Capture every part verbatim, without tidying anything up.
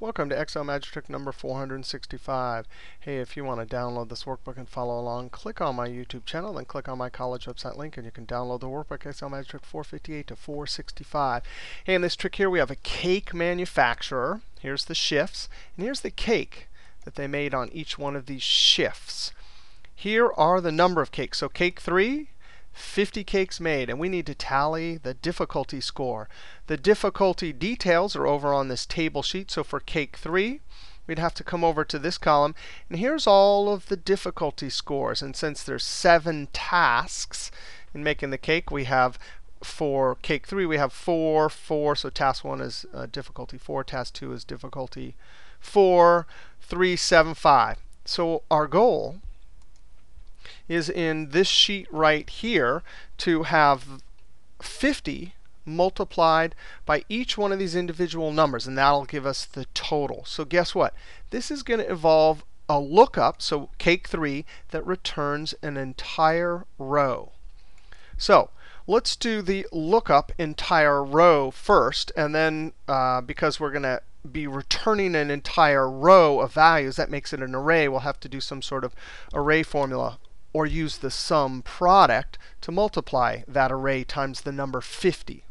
Welcome to Excel Magic Trick number four hundred sixty-five. Hey, if you want to download this workbook and follow along, click on my YouTube channel, then click on my college website link, and you can download the workbook Excel Magic Trick four fifty-eight to four sixty-five. Hey, in this trick here, we have a cake manufacturer. Here's the shifts, and here's the cake that they made on each one of these shifts. Here are the number of cakes. So cake three, fifty cakes made, and we need to tally the difficulty score. The difficulty details are over on this table sheet. So for cake three, we'd have to come over to this column. And here's all of the difficulty scores. And since there's seven tasks in making the cake, we have for cake three, we have four, four. So task one is uh, difficulty four. Task two is difficulty four, three, seven, five. So our goal is in this sheet right here to have fifty multiplied by each one of these individual numbers, and that'll give us the total. So guess what? This is going to involve a lookup, so cake three, that returns an entire row. So let's do the lookup entire row first, and then uh, because we're going to be returning an entire row of values, that makes it an array. We'll have to do some sort of array formula or use the sum product to multiply that array times the number fifty.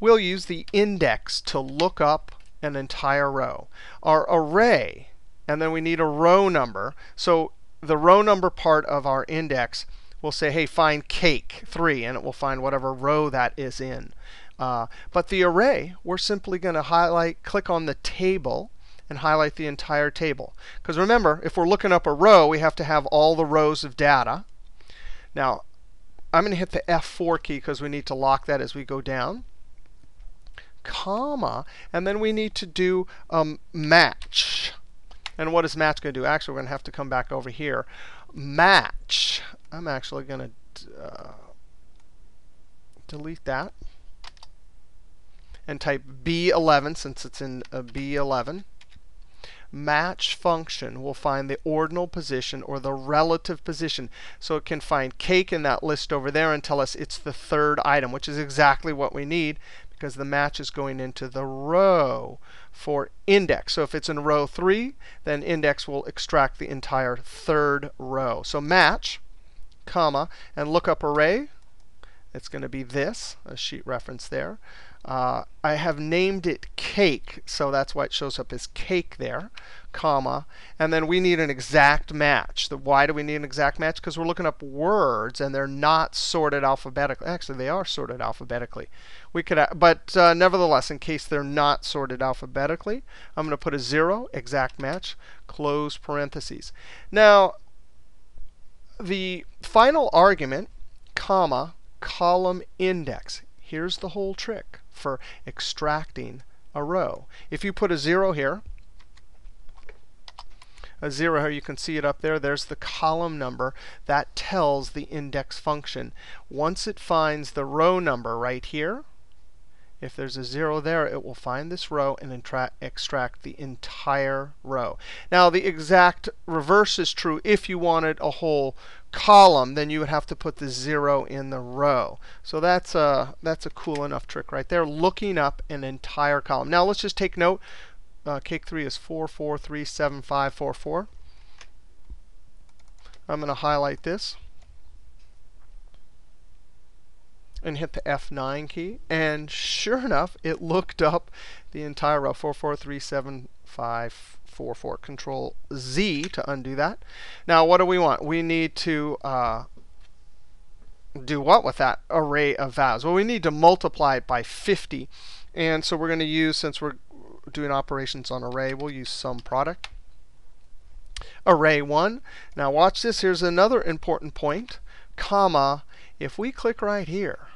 We'll use the index to look up an entire row. Our array, and then we need a row number. So the row number part of our index, we'll say, hey, find cake three, and it will find whatever row that is in. Uh, but the array, we're simply going to highlight, click on the table, and highlight the entire table. Because remember, if we're looking up a row, we have to have all the rows of data. Now, I'm going to hit the F four key because we need to lock that as we go down, comma, and then we need to do um, match. And what is match going to do? Actually, we're going to have to come back over here. Match. I'm actually going to uh, delete that and type B eleven, since it's in a B eleven. Match function will find the ordinal position or the relative position. So it can find cake in that list over there and tell us it's the third item, which is exactly what we need because the match is going into the row for index. So if it's in row three, then index will extract the entire third row. So match, comma, and lookup array. It's going to be this, a sheet reference there. Uh, I have named it cake, so that's why it shows up as cake there, comma. And then we need an exact match. The, why do we need an exact match? Because we're looking up words, and they're not sorted alphabetically. Actually, they are sorted alphabetically. We could, But uh, nevertheless, in case they're not sorted alphabetically, I'm going to put a zero, exact match, close parentheses. Now, the final argument, comma, column index. Here's the whole trick for extracting a row. If you put a zero here, a zero here, you can see it up there. There's the column number. That tells the index function. Once it finds the row number right here, if there's a zero there, it will find this row and extract the entire row. Now, the exact reverse is true. If you wanted a whole column, then you would have to put the zero in the row. So that's a, that's a cool enough trick right there, looking up an entire column. Now, let's just take note. Uh, cake three is four four three seven five four four. I'm going to highlight this and hit the F nine key. And sure enough, it looked up the entire row, four four three seven five four four. Control Z to undo that. Now, what do we want? We need to uh, do what with that array of values? Well, we need to multiply it by fifty. And so we're going to use, since we're doing operations on array, we'll use sum product. Array one. Now, watch this. Here's another important point, comma. If we click right here,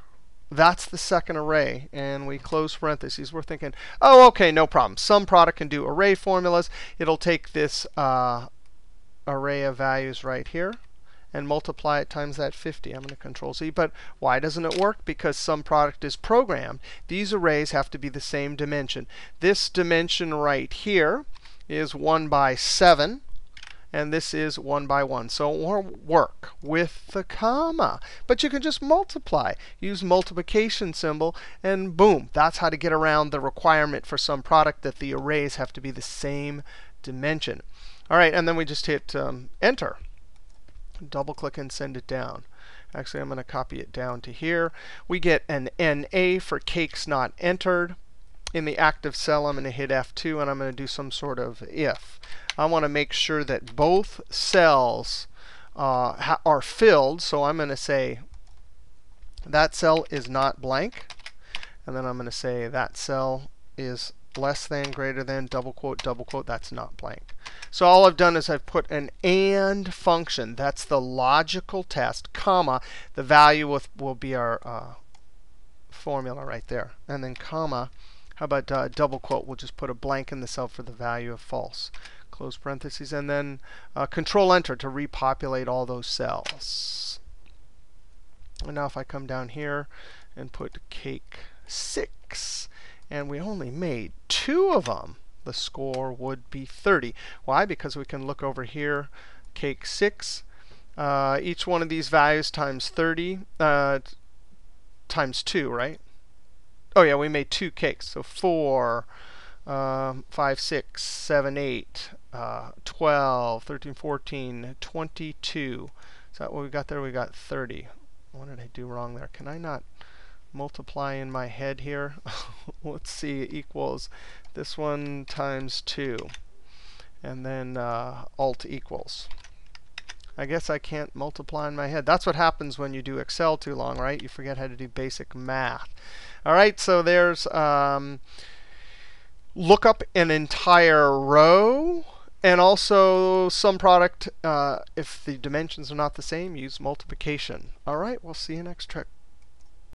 that's the second array, and we close parentheses. We're thinking, oh, OK, no problem. Sum product can do array formulas. It'll take this uh, array of values right here and multiply it times that fifty. I'm going to Control Z. But why doesn't it work? Because sum product is programmed. These arrays have to be the same dimension. This dimension right here is one by seven. and this is one by one. So it won't work with the comma. But you can just multiply. Use multiplication symbol, and boom. That's how to get around the requirement for some product that the arrays have to be the same dimension. All right, and then we just hit um, Enter. Double click and send it down. Actually, I'm going to copy it down to here. We get an N A for cakes not entered. In the active cell, I'm going to hit F two, and I'm going to do some sort of if. I want to make sure that both cells uh, are filled. So I'm going to say that cell is not blank. And then I'm going to say that cell is less than, greater than, double quote, double quote, that's not blank. So all I've done is I've put an AND function. That's the logical test, comma. The value with, will be our uh, formula right there. And then comma. How about uh, double quote? We'll just put a blank in the cell for the value of false. Close parentheses. And then uh, Control-Enter to repopulate all those cells. And now if I come down here and put cake six, and we only made two of them, the score would be thirty. Why? Because we can look over here, cake six. Uh, each one of these values times thirty, uh, times two, right? Oh yeah, we made two cakes. So four, um, five, six, seven, eight, uh, twelve, thirteen, fourteen, twenty-two. Is that what we got there? We got thirty. What did I do wrong there? Can I not multiply in my head here? Let's see, equals this one times two. And then uh, Alt equals. I guess I can't multiply in my head. That's what happens when you do Excel too long, right? You forget how to do basic math. All right, so there's um, look up an entire row. And also some product, uh, if the dimensions are not the same, use multiplication. All right, we'll see you next trick.